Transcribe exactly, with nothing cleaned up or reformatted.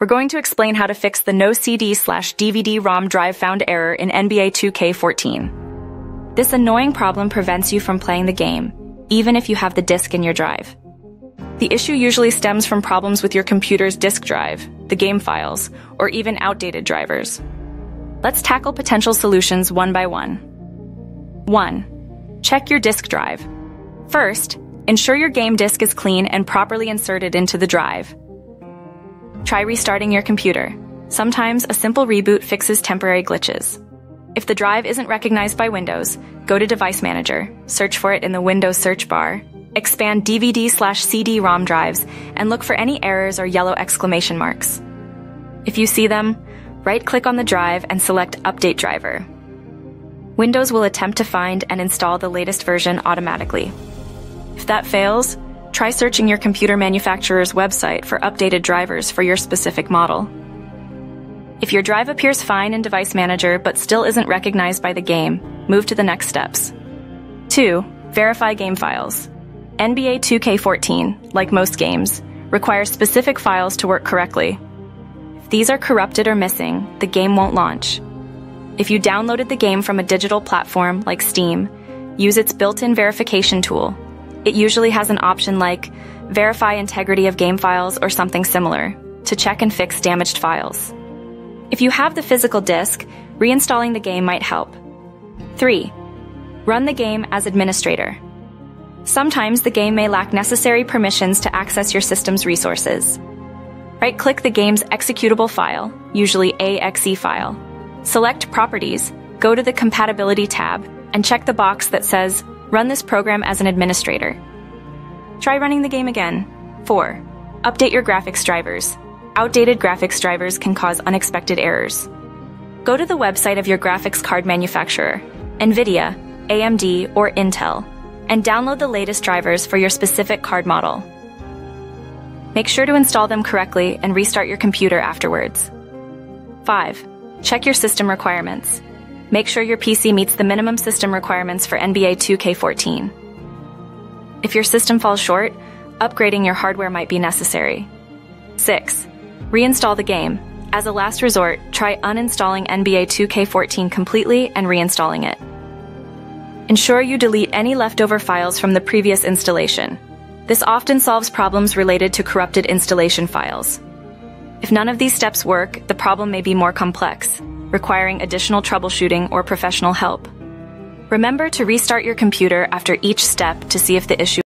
We're going to explain how to fix the no C D slash D V D ROM drive found error in N B A two K fourteen. This annoying problem prevents you from playing the game, even if you have the disk in your drive. The issue usually stems from problems with your computer's disk drive, the game files, or even outdated drivers. Let's tackle potential solutions one by one. one. Check your disk drive. First, ensure your game disk is clean and properly inserted into the drive. Try restarting your computer. Sometimes a simple reboot fixes temporary glitches. If the drive isn't recognized by Windows, go to Device Manager, search for it in the Windows search bar, expand D V D slash C D ROM drives, and look for any errors or yellow exclamation marks. If you see them, right-click on the drive and select Update Driver. Windows will attempt to find and install the latest version automatically. If that fails, try searching your computer manufacturer's website for updated drivers for your specific model. If your drive appears fine in Device Manager but still isn't recognized by the game, move to the next steps. two. Verify game files. N B A two K fourteen, like most games, requires specific files to work correctly. If these are corrupted or missing, the game won't launch. If you downloaded the game from a digital platform like Steam, use its built-in verification tool. It usually has an option like Verify Integrity of Game Files or something similar to check and fix damaged files. If you have the physical disk, reinstalling the game might help. three. Run the game as administrator. Sometimes the game may lack necessary permissions to access your system's resources. Right-click the game's executable file, usually A X E file. Select Properties, go to the Compatibility tab, and check the box that says Run this program as an administrator. Try running the game again. four. Update your graphics drivers. Outdated graphics drivers can cause unexpected errors. Go to the website of your graphics card manufacturer, NVIDIA, A M D, or Intel, and download the latest drivers for your specific card model. Make sure to install them correctly and restart your computer afterwards. five. Check your system requirements. Make sure your P C meets the minimum system requirements for N B A two K fourteen. If your system falls short, upgrading your hardware might be necessary. six. Reinstall the game. As a last resort, try uninstalling N B A two K fourteen completely and reinstalling it. Ensure you delete any leftover files from the previous installation. This often solves problems related to corrupted installation files. If none of these steps work, the problem may be more complex, requiring additional troubleshooting or professional help. Remember to restart your computer after each step to see if the issue